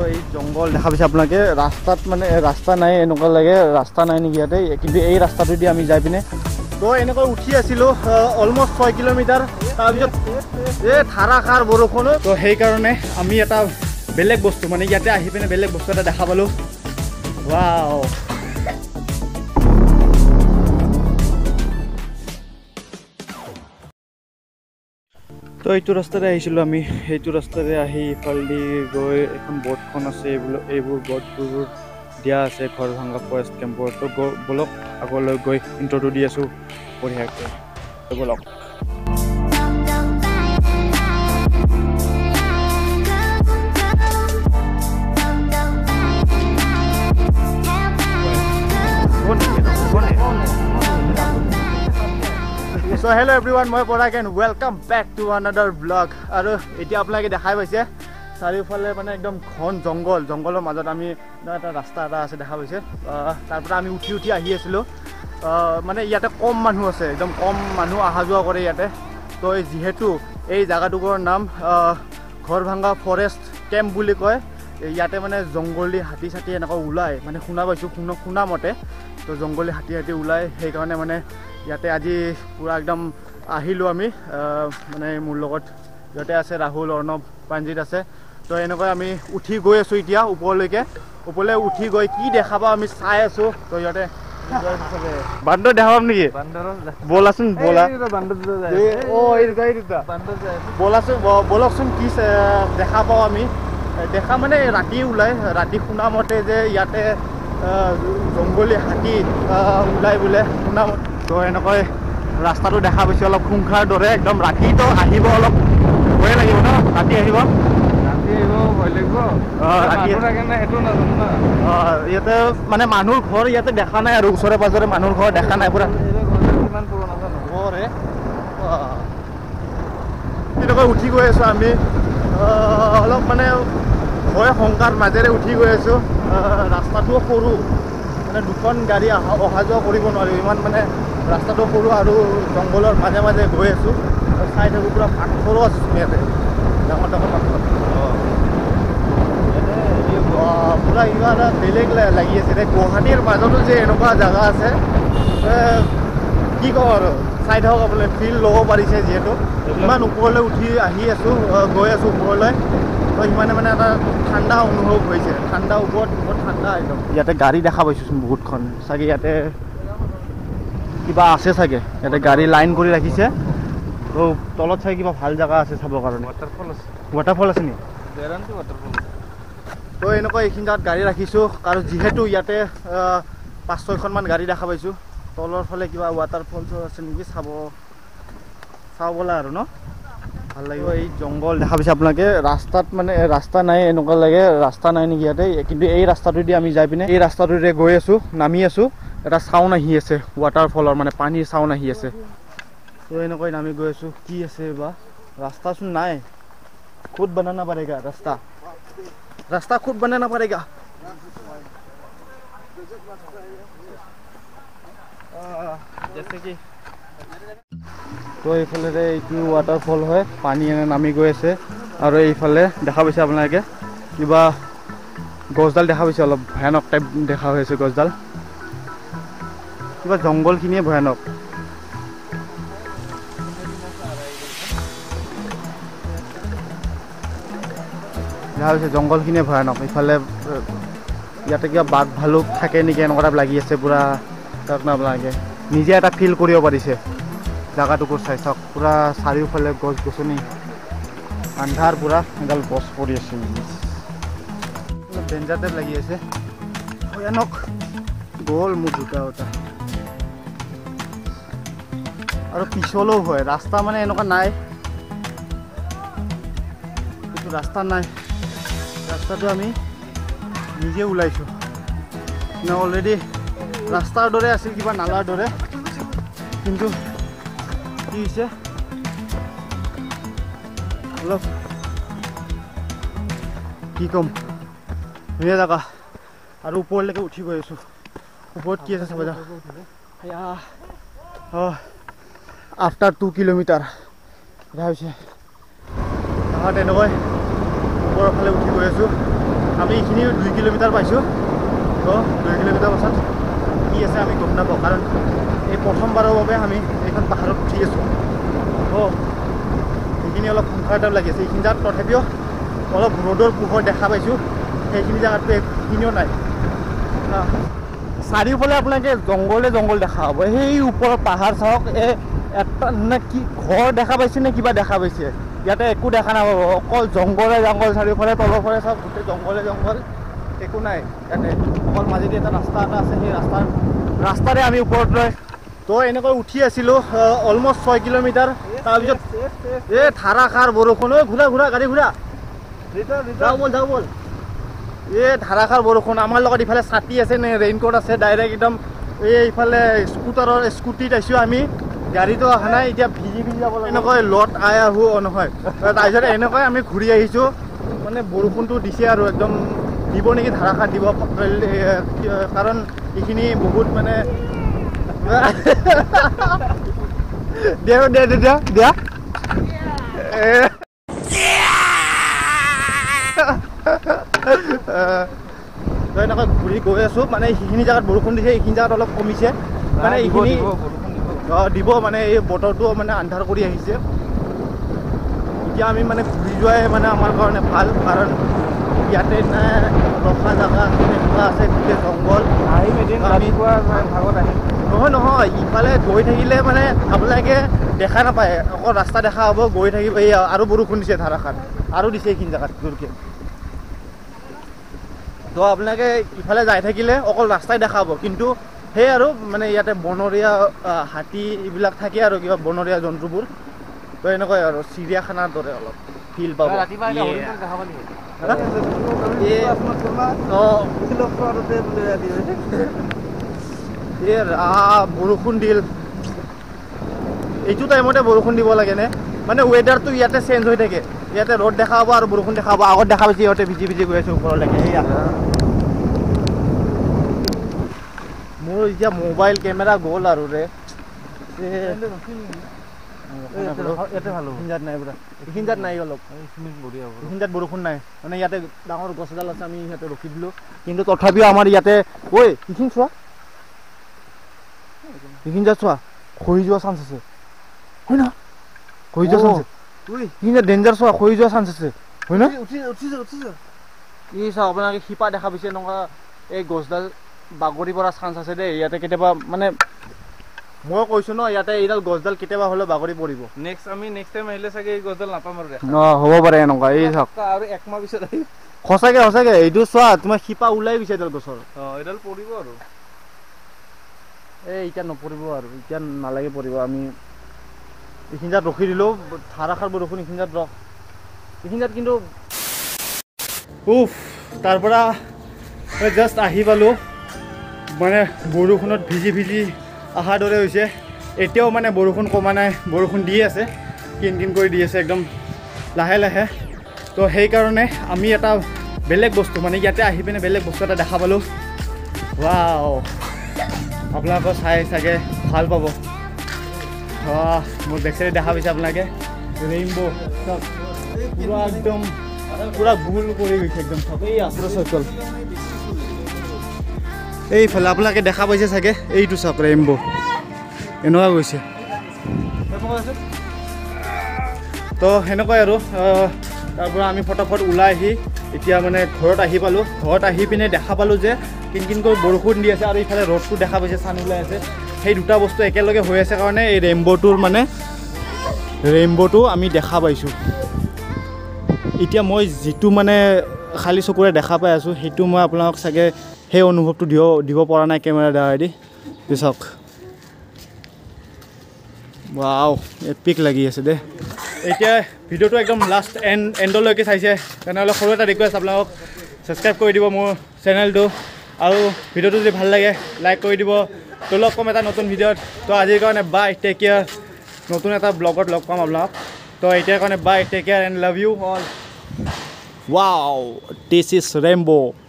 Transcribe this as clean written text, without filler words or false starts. তো এই জঙ্গল দেখা পাইছে আপোনাকে রাস্তাত মানে রাস্তা নাই এনেকুৱা লাগে রাস্তা নাই নেকি ইয়াতে কিন্তু এই রাস্তাটো দি আমি যাই পিনে তো এনেকৈ উঠি আছিলো অলমোস্ট 6 কিলোমিটাৰ তাৰপিছত এ ধাৰাসাৰ বৰষুণ তো সেই কাৰণে আমি এটা বেলেগ বস্তু মানে ইয়াতে আহি পিনে বেলেগ বস্তু এটা দেখা পালো ওয়াও তো এইটো রাস্তাৰে আহিছিলো আমি এইটো রাস্তাৰে আহি পাল্লি গৈ এখন বোটখন আছে এইবোৰ বোটবোৰ দিয়া আছে গৰভাংগা ফৰেষ্ট কেম্পৰ তো ব্লক আগলৈ গৈ ইন্ট্ৰটো দি আছো পঢ়িয়াকৈ তো block So hello everyone, my Parag and welcome back to another vlog. Aru, eti apnake dekhai paise. Sarifale mane ekdom ghon jongol, jongolor majat ami eta rasta eta ase dekha paise. Tar pora ami uthi ahi asilo. Mane yate kom manu ase, ekdom kom manu aha jua kore yate. To ei jehetu ei jaga tukur naam Garbhanga forest camp buli koy. Yate mane jongoli hati sati enaka ulai. Mane khuna paisu khuna mote. To jongoli hati ulai hei karone mane ইয়াতে আজি পুরা একদম আহিলো আমি মানে মোৰ লগত যতে আছে ৰাহুল অৰ্ণব পাঞ্জিত আছে তো এনেকৈ আমি উঠি গৈ আছো এতিয়া ওপৰলৈকে ওপৰলৈ উঠি গৈ কি দেখা পাও আমি চাই আছো তো ইয়াতে বান্দৰ দেখা পাম নেকি বান্দৰ বলাচোন বলা ও এৰ গাই দিতা বান্দৰ যায় বলাচোন বলকচোন কি দেখা পাও আমি দেখা মানে ৰাতি ওলাই ৰাতি শুনা মতে যে ইয়াতে জংগলী হাতী ওলাই বোলে শুনা মতে তো এনেকৈ ৰাস্তাটো দেখা পাইছো অলপ খুংখাৰ দৰে একদম ৰাতি তো আহিব অলপ ভয় লাগিব ন ৰাতি আহিব ভয় লাগিব ৰাতি কেনে হেতু নাজানো না ইয়াতে মানে মানুহৰ ঘৰ ইয়াতে দেখা নাই আৰু ওচৰে পাজৰে মানুহৰ ঘৰ দেখা নাই পুৰা কিমান পুৰণা জানো ঘৰে এনেকৈ উঠি গৈ আছো আমি অলপ মানে ভয় সংকাৰ মাজেৰে উঠি গৈ আছো ৰাস্তাটো সৰু মানে দুখন গাড়ী অহা যোৱা কৰিব নোৱাৰি ইমান মানে ৰাস্তাটো সৰু আৰু জংঘলৰ মাজে মাজে গৈ আছো চাইড আৰু পুৰা পাথৰো আছে ইয়াতে ডাঙৰ পাথৰ পুৰা ইমান বেলেগ লাগি আছে গুৱাহাটীৰ মাজতো যে এনেকুৱা জেগা আছে কি কওঁ আৰু চাইড হওক আপুনি ফিল ল'ব পাৰিছে যিহেতু ইমান ওপৰলৈ উঠি আহি আছো গৈ আছো ওপৰলৈ তো ইমানে মানে এটা ঠাণ্ডা অনুভৱ হৈছে ঠাণ্ডা ওপৰত বহুত ঠাণ্ডা একদম ইয়াতে গাড়ী দেখা পাইছোচোন বহুতখন চাগে ইয়াতে কিবা আছে চাগে ইয়াতে গাড়ী লাইন কৰি ৰাখিছে তো তলত চাই কিবা ভাল জেগা আছে চাবৰ কাৰণে ৱাটাৰফল আছে নি দেৰান্তি ৱাটাৰফল তো এনেকৈ এইখিনি জাগাত গাড়ী ৰাখিছোঁ কাৰণ যিহেতু ইয়াতে 5-6খনমান গাড়ী দেখা পাইছোঁ তলৰ ফালে কিবা ৱাটাৰফল আছে নেকি চাব বলা আৰু ন ভাল লাগিব এই জংঘল দেখা পাইছে আপোনালোকে ৰাস্তাত মানে ৰাস্তা নাই এনেকুৱা লাগে ৰাস্তা নাই নেকি ইয়াতে কিন্তু এই ৰাস্তাটো দি আমি যাই পিনে এই ৰাস্তাটোৰে গৈ আছো নামি আছো এটা চাউণ্ড আহি আছে ৱাটাৰফলৰ মানে পানীৰ চাউণ্ড আহি আছে তো এনেকৈ নামি গৈ আছো কি আছে বা ৰাস্তাচোন নাই খুদ বনাব পাৰেগা ৰাস্তা খুদ বনাব পাৰেগা जैसे कि तो এইফালে এইটো ৱাটাৰফল হয় পানী এনে নামি গৈ আছে আৰু এইফালে দেখা পাইছে আপোনালোকে কিবা গছডাল দেখা পাইছে অলপ ভয়ানক টাইপ দেখা হৈছে গছডাল কিবা জংঘলখিনিয়ে ভয়ানক দেখা পাইছে জংঘলখিনিয়ে ভয়ানক এইফালে ইয়াতে কিবা বাঘ ভালুক থাকে নেকি এনেকুৱা টাইপ লাগি আছে পুৰা তাক না আপোনালোকে নিজে এটা ফিল কৰিব পাৰিছে জাগাটুকুৰ চাই চাওক পুৰা চাৰিওফালে গছ গছনি আন্ধাৰ পুৰা এডাল গছ পৰি আছে ডেঞ্জাৰ টাইপ লাগি আছে ভয়ানক গ'ল মোৰ জোতা আৰু পিছলেও হয় ৰাস্তা মানে এনেকুৱা নাই কিন্তু ৰাস্তা নাই ৰাস্তাটো আমি নিজে ওলাইছোঁ না অলৰেডি ৰাস্তাৰ দৰে আছিল কিবা নালাৰ দৰে কিন্তু কি হৈছে অলপ কি কম ধুনীয়া জেগা আৰু ওপৰলৈকে উঠি গৈ আছো ওপৰত কি আছে চাব যাওঁ আফটাৰ 2 কিলোমিটাৰ দেখা হৈছে তেনেকৈ ওপৰৰ ফালে উঠি গৈ আছো আমি এখানে 2 কিলোমিটার পাইছো তো 2 কিলোমিটার পাছত কি আছে আমি গম নাপাও কারণ এই প্রথমবারের ভাবে আমি এখন পাহাড়ত উঠি আছো তো এখানে অলপ কমফর্টেবল লাগিছে এখানে যা তথাপিও অলপ রোডৰ পোহৰ দেখা পাইছো সেইখিনি জায়গাতে কিনিও নাই না চাৰিওফালে আপোনাকে জংগল দেখা হ'ব এই ওপৰৰ পাহাৰ চাওক এ এটা নাকি ঘৰ দেখা পাইছে না কিবা দেখা পাইছে ইয়াতে একো দেখা নাপাব অকল জংগল চাৰিওফালে তলৰ ফালে সব গোটে জংগল একো নাই ইয়াতে অকল মাজেদি এটা ৰাস্তা এটা আছে সেই ৰাস্তাৰে আমি ওপৰত লৈ তো এনেকৈ উঠি আছিলো অলমোষ্ট 6 কিলোমিটাৰ তাৰ ভিতৰত এ ধাৰাসাৰ বৰষুণ ঘূৰা গাড়ী ঘূৰা যাও বল এই ধাৰাসাৰ বৰষুণ আমাৰ লগত ইফালে ছাতি আছে নে ৰেইনকোট আছে ডাইৰেক্ট একদম এইফালে স্কুটিত আছো আমি গাড়ীটো অহা নাই এতিয়া ভিজি যাব লাগে এনেকৈ লট আয়া হু নহয় তাৰপিছত এনেকৈ আমি ঘূৰি আহিছো মানে বৰষুণটো দিছে আৰু একদম দিব নেকি ধাৰাসাৰ দিব কাৰণ এইখিনি বহুত মানে দিয়া এনেকৈ ঘূৰি গৈ আছো মানে সেইখিনি জাগাত বৰষুণ দিছে এইখিনি জাগাত অলপ কমিছে মানে এইখিনি দিব মানে এই বতৰটো মানে আন্ধাৰ কৰি আহিছে এতিয়া আমি মানে ঘূৰি যোৱাই মানে আমাৰ কাৰণে ভাল কাৰণ ইয়াতে ৰখা জাগা এনেকুৱা আছে গোটেই জংঘল আহিম এদিন ৰাতিপুৱা ভাগত আহিম নহয় ইফালে গৈ থাকিলে মানে আপোনালোকে দেখা নাপায় অকল ৰাস্তা দেখা হ'ব গৈ থাকিব এই আৰু বৰষুণ দিছে ধাৰাসাৰ আৰু দিছে এইখিনি জাগাত জোৰকৈ তো আপোনালোকে ইফালে যাই থাকিলে অকল ৰাস্তাই দেখা হ'ব কিন্তু সেই আৰু মানে ইয়াতে বনৰীয়া হাতী এইবিলাক থাকে আৰু কিবা বনৰীয়া জন্তুবোৰ তো এনেকৈ আৰু চিৰিয়াখানাৰ দৰে অলপ ফিল পাব বৰষুণ দিল এইটো টাইমতে বৰষুণ দিব লাগে নে মানে ৱেডাৰটো ইয়াতে চেঞ্জ হৈ থাকে ইয়াতে ৰ'দ দেখা হ'ব আৰু বৰষুণ দেখা হ'ব আগত দেখা পাইছে সিহঁতে ভিজি গৈ আছে ওপৰলৈকে মোৰ এতিয়া মোবাইল কেমেৰা গ'ল আৰু ৰে এইখিনিজাত নাই অলপ এইখিনিজাত বৰষুণ নাই মানে ইয়াতে ডাঙৰ গছ এডাল আছে আমি সিহঁতে ৰখি দিলোঁ কিন্তু তথাপিও আমাৰ ইয়াতে ঐ এইখিনি চোৱা এইখিনিজাত চোৱা খৰি যোৱা চান্স আছে হয় ন খৰি যোৱা চান্স আছে ডেঞ্জাৰ চোৱা খৰি যোৱা চান্স আছে হয় ন ই চাওক আপোনালোকে শিপা দেখা পাইছে এনেকুৱা এই গছডাল বাগৰি পৰা চান্স আছে দেই ইয়াতে কেতিয়াবা মানে মই কৈছো ন ইয়াতে এইডাল গছডাল কেতিয়াবা হ'লে বাগৰি পৰিব নেক্সট আমি নেক্সট টাইম আহিলে চাগে এই গছডাল নাপাম আৰু হ'ব পাৰে এনেকুৱা এই চাওক আৰু একমাহ পিছত আহিব সঁচাকে এইটো চোৱা তোমাৰ শিপা ওলাই গৈছে এইডাল গছৰ এইডাল পৰিব আৰু এই এতিয়া নপৰিব আৰু এতিয়া নালাগে পৰিব আমি এইখিনি জাত ৰখি দিলোঁ ধাৰাসাৰ বৰষুণ এইখিনি জাত ৰখ এইখিনি জাত কিন্তু উফ তাৰপৰা জাষ্ট আহি পালোঁ মানে বৰষুণত ভিজি অহাৰ দৰে হৈছে এতিয়াও মানে বৰষুণ কমা নাই বৰষুণ দি আছে কিনকিন কৰি দি আছে একদম লাহে তো সেইকাৰণে আমি এটা বেলেগ বস্তু মানে ইয়াতে আহি পিনে বেলেগ বস্তু এটা দেখা পালোঁ ৱাও আপোনালোকৰ চাই চাগে ভাল পাব মোৰ বেকচাইড দেখা পাইছে আপোনালোকে ৰেইনব' পুৰা একদম পুৰা গোল কৰি গৈছে একদম চবেই আচল চকল এইফালে আপোনালোকে দেখা পাইছে চাগে এইটো চাওক ৰেইনব' এনেকুৱা গৈছে তো সেনেকুৱাই আৰু তাৰপৰা আমি ফটাফট ওলাই আহি এতিয়া মানে ঘৰত আহি পালোঁ ঘৰত আহি পিনে দেখা পালোঁ যে কিনকিনকৈ বৰষুণ দি আছে আৰু এইফালে ৰ'দটো দেখা পাইছে চান ওলাই আছে সেই দুটা বস্তু একেলগে হৈ আছে কাৰণে এই ৰেইনব'টোৰ মানে ৰেইনব'টো আমি দেখা পাইছোঁ এতিয়া মই যিটো মানে খালী চকুৰে দেখা পাই আছোঁ সেইটো মই আপোনালোকক চাগে সেই অনুভৱটো দিব পৰা নাই কেমেৰাৰ দ্বাৰাদি চাওক ৱাও এপিক লাগি আছে দে এতিয়া ভিডিঅ'টো একদম লাষ্ট এণ্ডলৈকে চাইছে তেনেহ'লে সৰু এটা ৰিকুৱেষ্ট আপোনালোকক ছাবস্ক্ৰাইব কৰি দিব মোৰ চেনেলটো আৰু ভিডিঅ'টো যদি ভাল লাগে লাইক কৰি দিব তো লগ পাম এটা নতুন ভিডিঅ'ত তো আজিৰ কাৰণে বাই টেক কেয়াৰ নতুন এটা ব্লগত লগ পাম আপোনালোক তো এতিয়াৰ কাৰণে bye take care and love you all wow this is rainbow'